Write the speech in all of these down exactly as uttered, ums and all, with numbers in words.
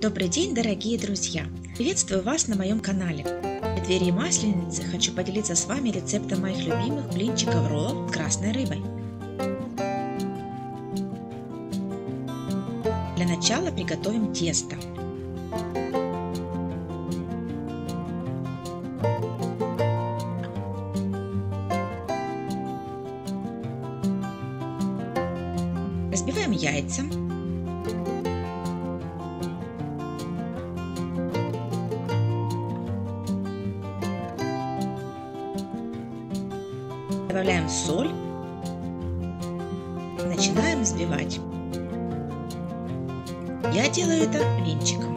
Добрый день, дорогие друзья! Приветствую вас на моем канале. В преддверии Масленицы хочу поделиться с вами рецептом моих любимых блинчиков-роллов с красной рыбой. Для начала приготовим тесто. Разбиваем яйца. Добавляем соль, начинаем взбивать. Я делаю это венчиком.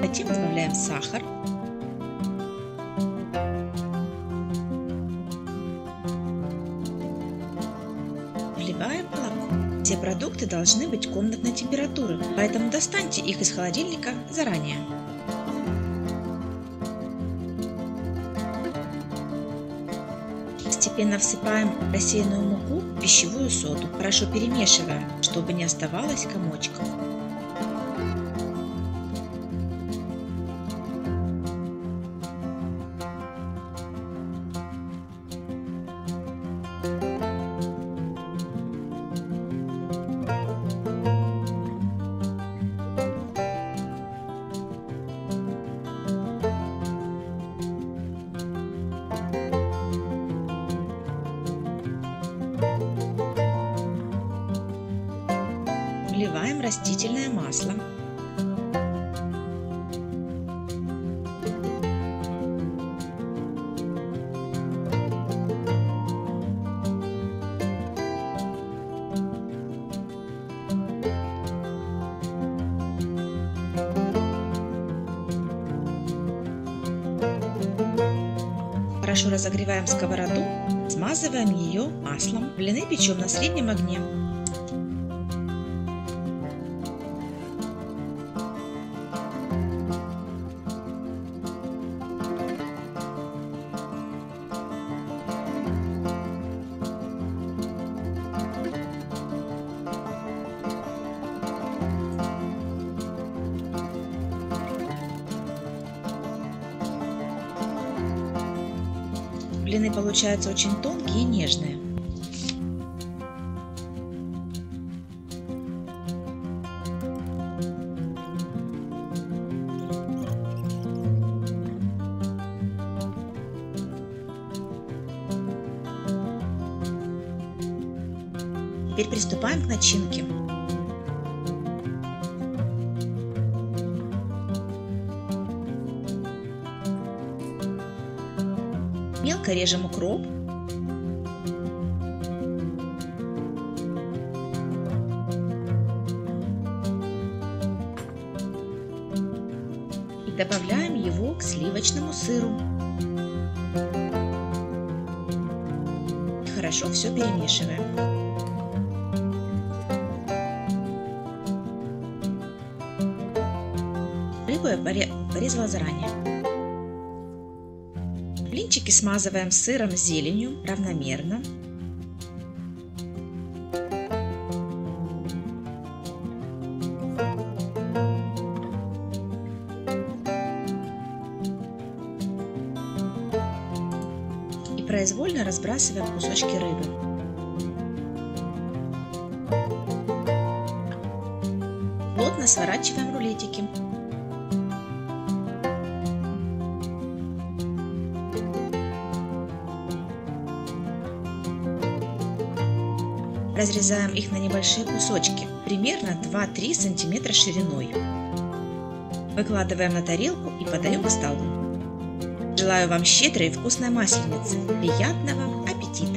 Затем добавляем сахар, вливаем молоко. Все продукты должны быть комнатной температуры, поэтому достаньте их из холодильника заранее. Постепенно всыпаем рассеянную муку в пищевую соду, хорошо перемешивая, чтобы не оставалось комочков. Вливаем растительное масло. Хорошо разогреваем сковороду, смазываем ее маслом. Блины печем на среднем огне. Блины получаются очень тонкие и нежные. Теперь приступаем к начинке. Мелко режем укроп, и добавляем его к сливочному сыру. И хорошо все перемешиваем. Рыбу я порезала заранее. Блинчики смазываем сыром с зеленью равномерно. И произвольно разбрасываем кусочки рыбы. Плотно сворачиваем рулетики. Разрезаем их на небольшие кусочки, примерно два-три сантиметра шириной. Выкладываем на тарелку и подаем к столу. Желаю вам щедрой и вкусной масленицы. Приятного аппетита!